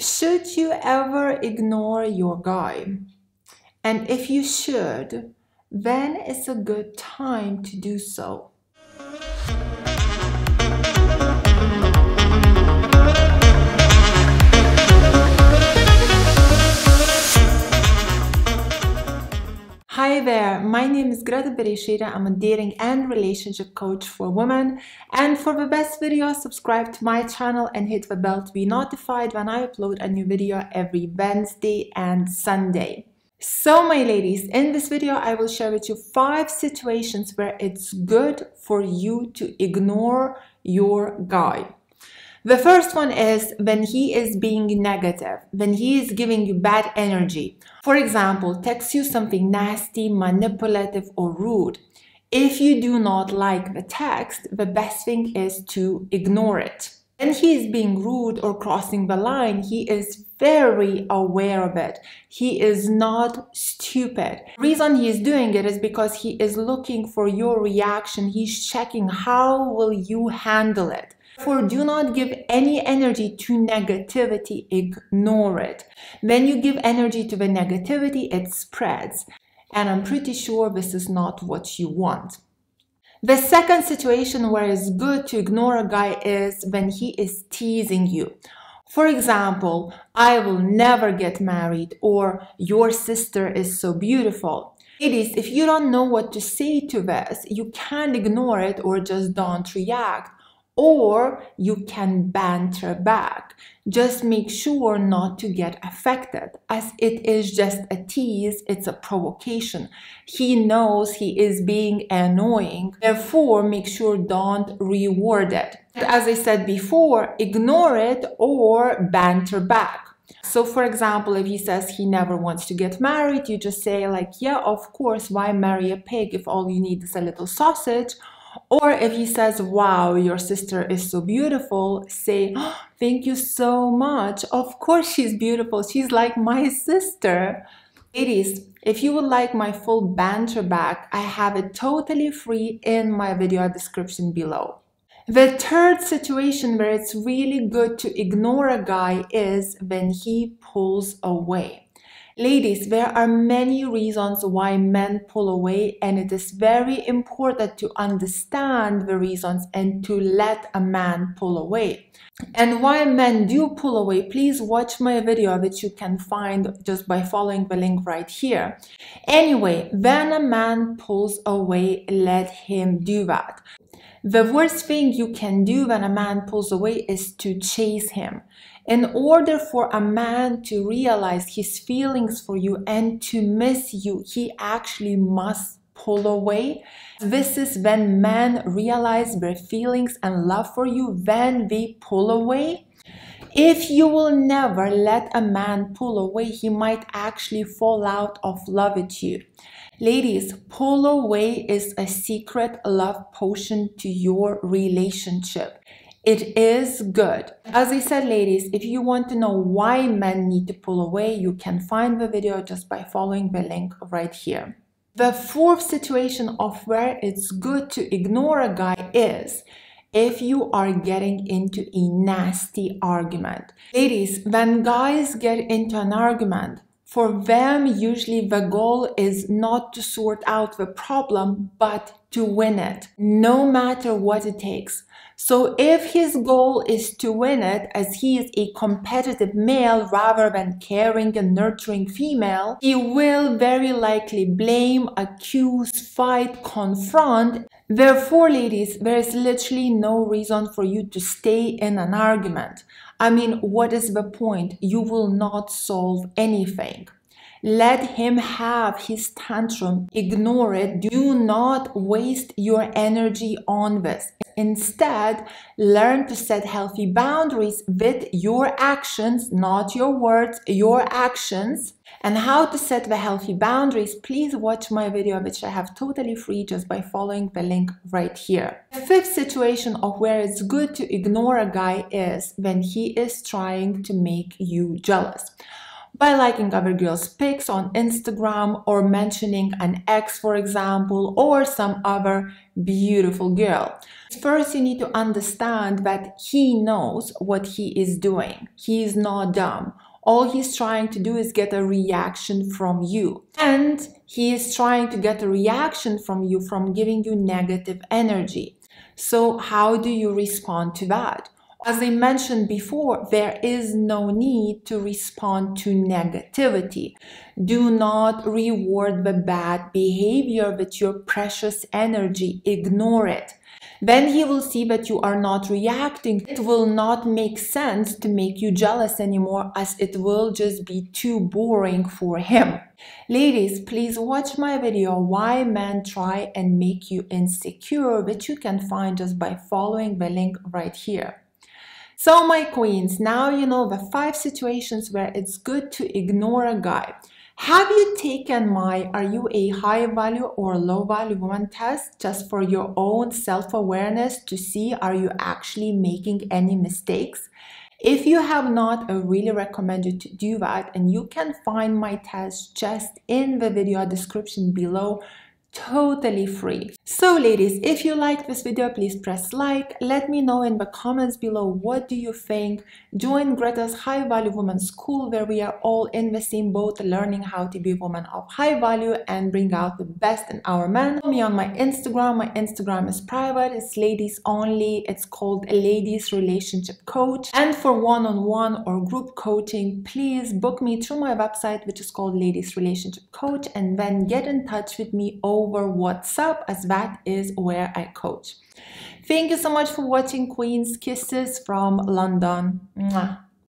Should you ever ignore your guy? And if you should, then it's a good time to do so. Hi there, my name is Greta Bereisaite. I'm a dating and relationship coach for women. And for the best videos, subscribe to my channel and hit the bell to be notified when I upload a new video every Wednesday and Sunday. So my ladies, in this video, I will share with you 5 situations where it's good for you to ignore your guy. The first one is when he is being negative, when he is giving you bad energy. For example, texts you something nasty, manipulative, or rude. If you do not like the text, the best thing is to ignore it. When he is being rude or crossing the line, he is very aware of it. He is not stupid. The reason he is doing it is because he is looking for your reaction. He's checking how will you handle it. Therefore, do not give any energy to negativity, ignore it. When you give energy to the negativity, it spreads. And I'm pretty sure this is not what you want. The second situation where it's good to ignore a guy is when he is teasing you. For example, I will never get married, or your sister is so beautiful. Ladies, if you don't know what to say to this, you can't ignore it or just don't react. Or you can banter back. Just make sure not to get affected, as it is just a tease, it's a provocation. He knows he is being annoying, therefore make sure don't reward it. As I said before, ignore it or banter back. So for example, if he says he never wants to get married, you just say like, yeah, of course, why marry a pig if all you need is a little sausage? Or if he says, wow, your sister is so beautiful, say, oh, thank you so much. Of course she's beautiful. She's like my sister. Ladies, if you would like my full banter back, I have it totally free in my video description below. The third situation where it's really good to ignore a guy is when he pulls away. Ladies, there are many reasons why men pull away, and it is very important to understand the reasons and to let a man pull away. And why men do pull away, please watch my video, which you can find just by following the link right here. Anyway, when a man pulls away, let him do that. The worst thing you can do when a man pulls away is to chase him. In order for a man to realize his feelings for you and to miss you, he actually must pull away. This is when men realize their feelings and love for you, when they pull away. If you will never let a man pull away, he might actually fall out of love with you. Ladies, pull away is a secret love potion to your relationship. It is good. As I said, ladies, if you want to know why men need to pull away, you can find the video just by following the link right here. The fourth situation of where it's good to ignore a guy is if you are getting into a nasty argument. Ladies, when guys get into an argument, for them, usually the goal is not to sort out the problem, but to win it, no matter what it takes. So if his goal is to win it, as he is a competitive male rather than caring and nurturing female, he will very likely blame, accuse, fight, confront. Therefore, ladies, there is literally no reason for you to stay in an argument. I mean, what is the point? You will not solve anything. Let him have his tantrum. Ignore it. Do not waste your energy on this. Instead, learn to set healthy boundaries with your actions, not your words, your actions. And how to set the healthy boundaries, please watch my video, which I have totally free just by following the link right here. The fifth situation of where it's good to ignore a guy is when he is trying to make you jealous. by liking other girls' pics on Instagram or mentioning an ex, for example, or some other beautiful girl. First, you need to understand that he knows what he is doing. He is not dumb. All he's trying to do is get a reaction from you. And he is trying to get a reaction from you from giving you negative energy. So how do you respond to that? As I mentioned before, there is no need to respond to negativity. Do not reward the bad behavior with your precious energy. Ignore it. Then he will see that you are not reacting. It will not make sense to make you jealous anymore, as it will just be too boring for him. Ladies, please watch my video, Why Men Try and Make You Insecure, which you can find just by following the link right here. So my queens, now you know the 5 situations where it's good to ignore a guy. Have you taken my Are You a High Value or Low Value Woman test just for your own self-awareness to see are you actually making any mistakes? If you have not, I really recommend you to do that, and you can find my test just in the video description below. Totally free. So ladies, if you liked this video, please press like. Let me know in the comments below, what do you think? Join Greta's High Value Woman School, where we are all in the same boat, learning how to be women of high value and bring out the best in our men. Follow me on my Instagram. My Instagram is private. It's ladies only. It's called Ladies Relationship Coach. And for one-on-one or group coaching, please book me through my website, which is called Ladies Relationship Coach, and then get in touch with me over WhatsApp, as that is where I coach. Thank you so much for watching, queens. Kisses from London. Mwah.